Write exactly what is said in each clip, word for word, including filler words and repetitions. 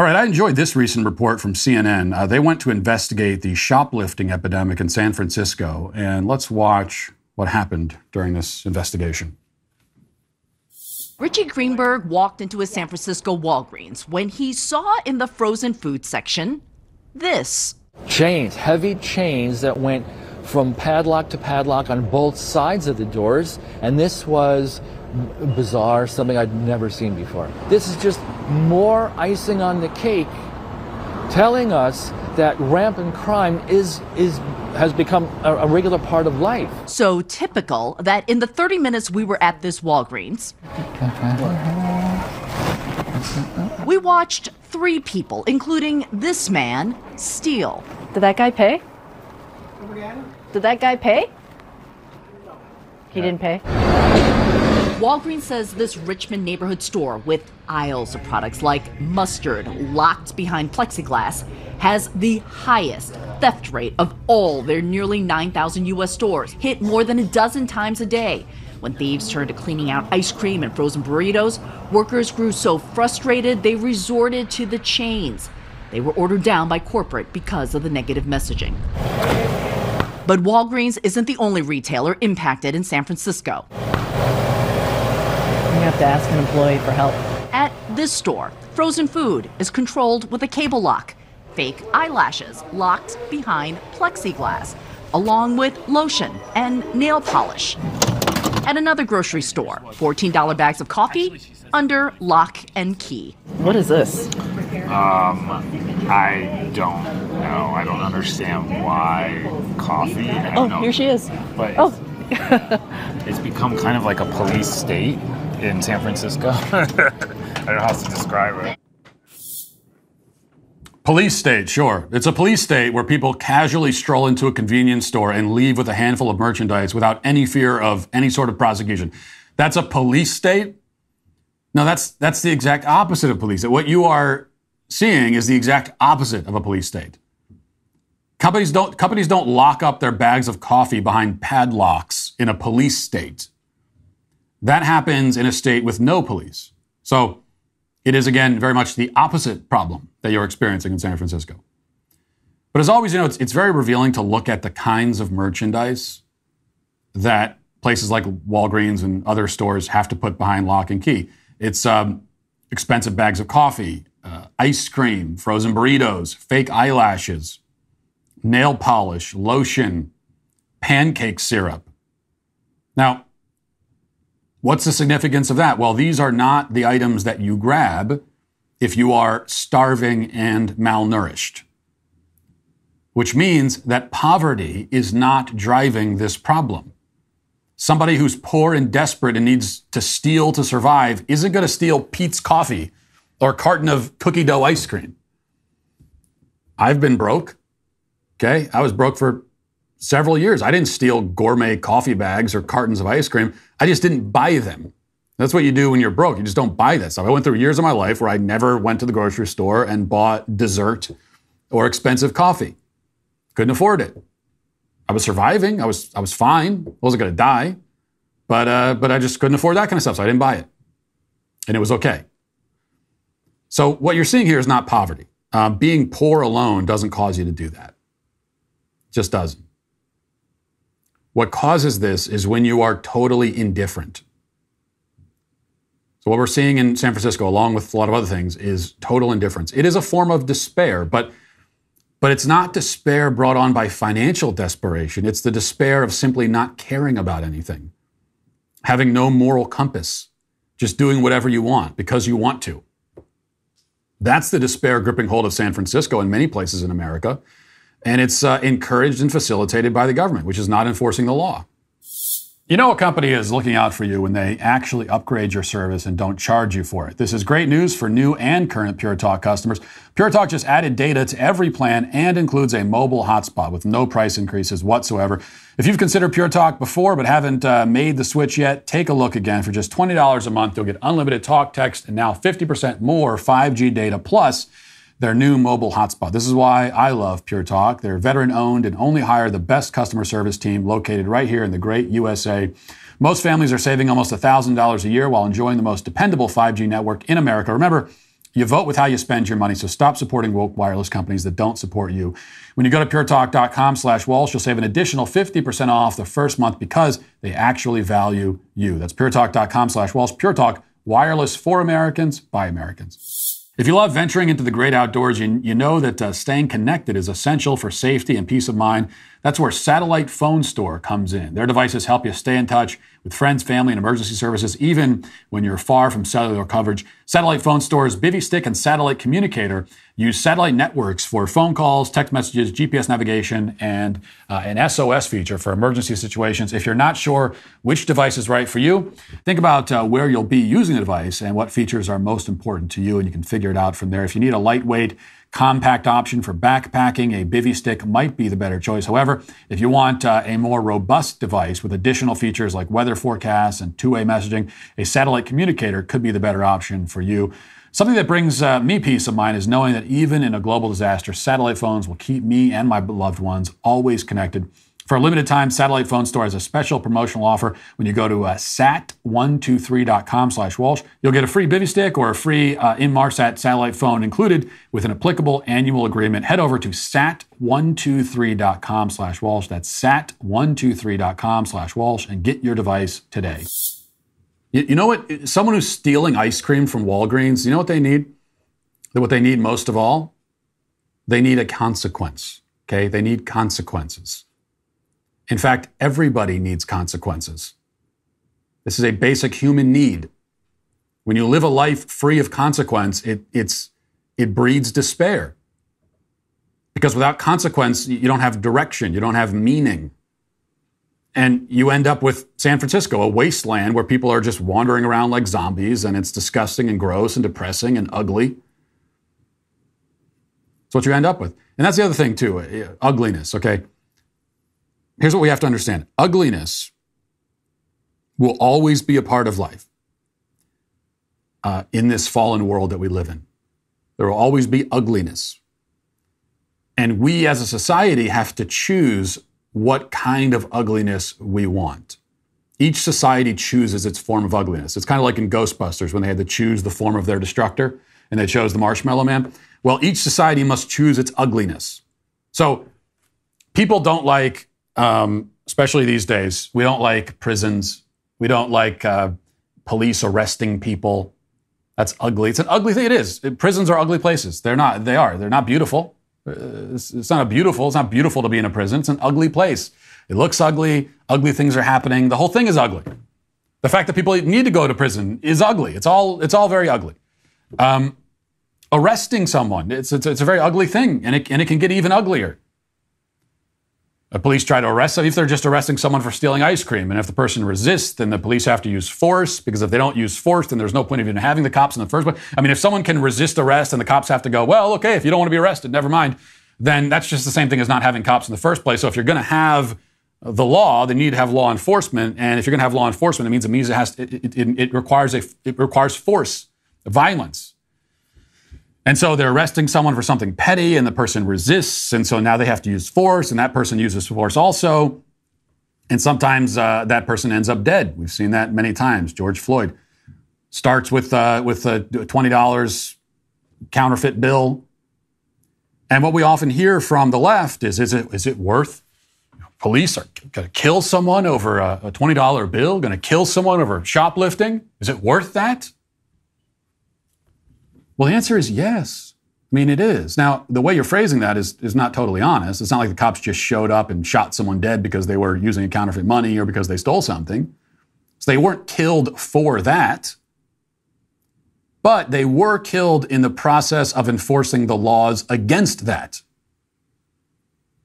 All right, I enjoyed this recent report from C N N. Uh, they went to investigate the shoplifting epidemic in San Francisco, and let's watch what happened during this investigation. Richie Greenberg walked into a San Francisco Walgreens when he saw in the frozen food section this. Chains, heavy chains that went from padlock to padlock on both sides of the doors, and this was bizarre, something I'd never seen before. This is just more icing on the cake, telling us that rampant crime is is has become a, a regular part of life. So typical that in the thirty minutes we were at this Walgreens, we watched three people, including this man, steal. Did that guy pay? Did that guy pay? He didn't pay. Walgreens says this Richmond neighborhood store with aisles of products like mustard locked behind plexiglass has the highest theft rate of all their nearly nine thousand U S stores, hit more than a dozen times a day. When thieves turned to cleaning out ice cream and frozen burritos, workers grew so frustrated they resorted to the chains. They were ordered down by corporate because of the negative messaging. But Walgreens isn't the only retailer impacted in San Francisco. You have to ask an employee for help. At this store, frozen food is controlled with a cable lock, fake eyelashes locked behind plexiglass, along with lotion and nail polish. At another grocery store, fourteen dollar bags of coffee under lock and key. What is this? Um, I don't know. I don't understand why coffee. I don't oh, know. Here she is. But oh. it's, it's become kind of like a police state in San Francisco. I don't know how to describe it. Police state, sure. It's a police state where people casually stroll into a convenience store and leave with a handful of merchandise without any fear of any sort of prosecution. That's a police state? No, that's that's the exact opposite of police. What you are seeing is the exact opposite of a police state. Companies don't companies don't lock up their bags of coffee behind padlocks in a police state. That happens in a state with no police. So it is, again, very much the opposite problem that you're experiencing in San Francisco. But as always, you know, it's, it's very revealing to look at the kinds of merchandise that places like Walgreens and other stores have to put behind lock and key. It's um, expensive bags of coffee, uh, ice cream, frozen burritos, fake eyelashes, nail polish, lotion, pancake syrup. Now, what's the significance of that? Well, these are not the items that you grab if you are starving and malnourished, which means that poverty is not driving this problem. Somebody who's poor and desperate and needs to steal to survive isn't going to steal Peet's Coffee or a carton of cookie dough ice cream. I've been broke, okay? I was broke for several years. I didn't steal gourmet coffee bags or cartons of ice cream. I just didn't buy them. That's what you do when you're broke. You just don't buy that stuff. I went through years of my life where I never went to the grocery store and bought dessert or expensive coffee. Couldn't afford it. I was surviving. I was I was fine. I wasn't going to die. But, uh, but I just couldn't afford that kind of stuff, so I didn't buy it. And it was okay. So what you're seeing here is not poverty. Uh, being poor alone doesn't cause you to do that. Just doesn't. What causes this is when you are totally indifferent. So what we're seeing in San Francisco, along with a lot of other things, is total indifference. It is a form of despair, but, but it's not despair brought on by financial desperation. It's the despair of simply not caring about anything, having no moral compass, just doing whatever you want because you want to. That's the despair gripping hold of San Francisco and many places in America. And it's uh, encouraged and facilitated by the government, which is not enforcing the law. You know a company is looking out for you when they actually upgrade your service and don't charge you for it. This is great news for new and current PureTalk customers. PureTalk just added data to every plan and includes a mobile hotspot with no price increases whatsoever. If you've considered PureTalk before but haven't uh, made the switch yet, take a look again. For just twenty dollars a month, you'll get unlimited talk, text, and now fifty percent more five G data plus their new mobile hotspot. This is why I love PureTalk. They're veteran-owned and only hire the best customer service team located right here in the great U S A. Most families are saving almost one thousand dollars a year while enjoying the most dependable five G network in America. Remember, You vote with how you spend your money, so stop supporting woke wireless companies that don't support you. When you go to puretalk dot com slash Walsh, you'll save an additional fifty percent off the first month because they actually value you. That's puretalk dot com slash Walsh. PureTalk, wireless for Americans, by Americans. If you love venturing into the great outdoors, you, you know that uh, staying connected is essential for safety and peace of mind. That's where Satellite Phone Store comes in. Their devices help you stay in touch with friends, family, and emergency services, even when you're far from cellular coverage. Satellite Phone Store's Bivy Stick and Satellite Communicator use satellite networks for phone calls, text messages, G P S navigation, and uh, an S O S feature for emergency situations. If you're not sure which device is right for you, think about uh, where you'll be using the device and what features are most important to you, and you can figure it out from there. If you need a lightweight, compact option for backpacking, a Bivy Stick might be the better choice. However, if you want uh, a more robust device with additional features like weather forecasts and two-way messaging, a satellite communicator could be the better option for you. Something that brings uh, me peace of mind is knowing that even in a global disaster, satellite phones will keep me and my loved ones always connected. For a limited time, Satellite Phone Store has a special promotional offer. When you go to uh, sat one two three dot com slash Walsh, you'll get a free Bivy Stick or a free uh, Inmarsat satellite phone included with an applicable annual agreement. Head over to sat one two three dot com slash Walsh. That's sat one two three dot com slash Walsh and get your device today. You, you know what? Someone who's stealing ice cream from Walgreens, you know what they need? What they need most of all? They need a consequence, okay? They need consequences. In fact, everybody needs consequences. This is a basic human need. When you live a life free of consequence, it, it's, it breeds despair. Because without consequence, you don't have direction, you don't have meaning. And you end up with San Francisco, a wasteland where people are just wandering around like zombies, and it's disgusting and gross and depressing and ugly. That's what you end up with. And that's the other thing too, ugliness, okay? Here's what we have to understand. Ugliness will always be a part of life uh, in this fallen world that we live in. There will always be ugliness. And we as a society have to choose what kind of ugliness we want. Each society chooses its form of ugliness. It's kind of like in Ghostbusters when they had to choose the form of their destructor and they chose the Marshmallow Man. Well, each society must choose its ugliness. So people don't like... Um, especially these days, we don't like prisons. We don't like uh, police arresting people. That's ugly. It's an ugly thing. It is. Prisons are ugly places. They're not. They are. They're not beautiful. Uh, it's, it's not a beautiful. It's not beautiful to be in a prison. It's an ugly place. It looks ugly. Ugly things are happening. The whole thing is ugly. The fact that people need to go to prison is ugly. It's all. It's all very ugly. Um, arresting someone. It's, it's it's a very ugly thing, and it and it can get even uglier. The police try to arrest them if they're just arresting someone for stealing ice cream. And if the person resists, then the police have to use force, because if they don't use force, then there's no point of even having the cops in the first place. I mean, if someone can resist arrest and the cops have to go, well, okay, if you don't want to be arrested, never mind, then that's just the same thing as not having cops in the first place. So if you're going to have the law, then you need to have law enforcement. And if you're going to have law enforcement, it means it means it has to, it, it, it requires a it requires force, violence. And so they're arresting someone for something petty, and the person resists, and so now they have to use force, and that person uses force also. And sometimes uh, that person ends up dead. We've seen that many times. George Floyd starts with, uh, with a twenty dollar counterfeit bill. And what we often hear from the left is, is it, is it worth? Police are going to kill someone over a, a twenty dollar bill, going to kill someone over shoplifting? Is it worth that? Well, the answer is yes. I mean, it is. Now, the way you're phrasing that is, is not totally honest. It's not like the cops just showed up and shot someone dead because they were using counterfeit money or because they stole something. So they weren't killed for that. But they were killed in the process of enforcing the laws against that.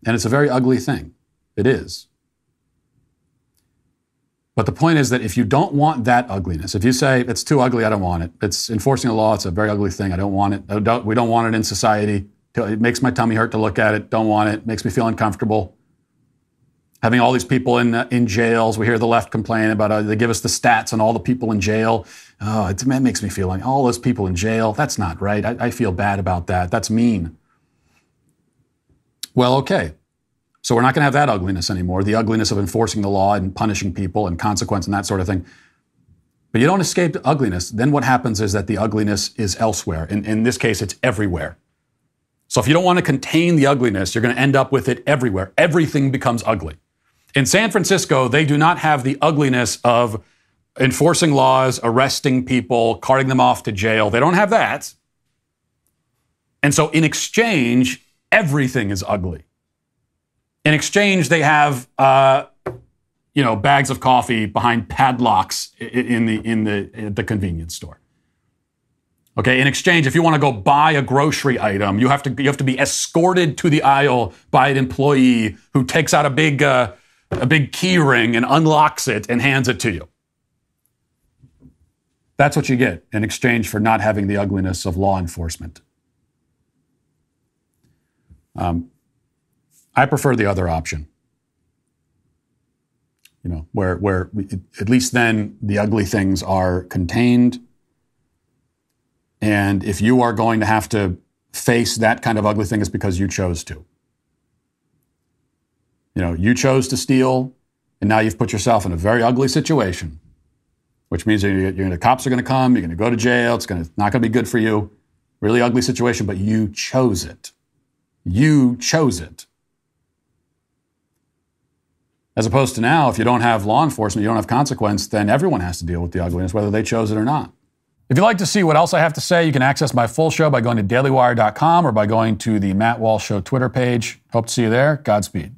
And it's a very ugly thing. It is. But the point is that if you don't want that ugliness, if you say, it's too ugly, I don't want it. It's enforcing a law. It's a very ugly thing. I don't want it. I don't, we don't want it in society. It makes my tummy hurt to look at it. Don't want it. It makes me feel uncomfortable. Having all these people in uh, in jails. We hear the left complain about, uh, they give us the stats on all the people in jail. Oh, it, it makes me feel like all those people in jail. That's not right. I, I feel bad about that. That's mean. Well, okay. So we're not going to have that ugliness anymore, the ugliness of enforcing the law and punishing people and consequence and that sort of thing. But you don't escape the ugliness. Then what happens is that the ugliness is elsewhere. In, in this case, it's everywhere. So if you don't want to contain the ugliness, you're going to end up with it everywhere. Everything becomes ugly. In San Francisco, they do not have the ugliness of enforcing laws, arresting people, carting them off to jail. They don't have that. And so in exchange, everything is ugly. In exchange, they have uh, you know, bags of coffee behind padlocks in the in the at the convenience store. Okay, in exchange, if you want to go buy a grocery item, you have to you have to be escorted to the aisle by an employee who takes out a big uh, a big key ring and unlocks it and hands it to you. That's what you get in exchange for not having the ugliness of law enforcement. Um, I prefer the other option. You know, where where we, at least then the ugly things are contained. And if you are going to have to face that kind of ugly thing, it's because you chose to. You know, you chose to steal, and now you've put yourself in a very ugly situation, which means you're, you're, the cops are going to come, you're going to go to jail, it's gonna, not going to be good for you. Really ugly situation, but you chose it. You chose it. As opposed to now, if you don't have law enforcement, you don't have consequence, then everyone has to deal with the ugliness, whether they chose it or not. If you'd like to see what else I have to say, you can access my full show by going to daily wire dot com or by going to the Matt Walsh Show Twitter page. Hope to see you there. Godspeed.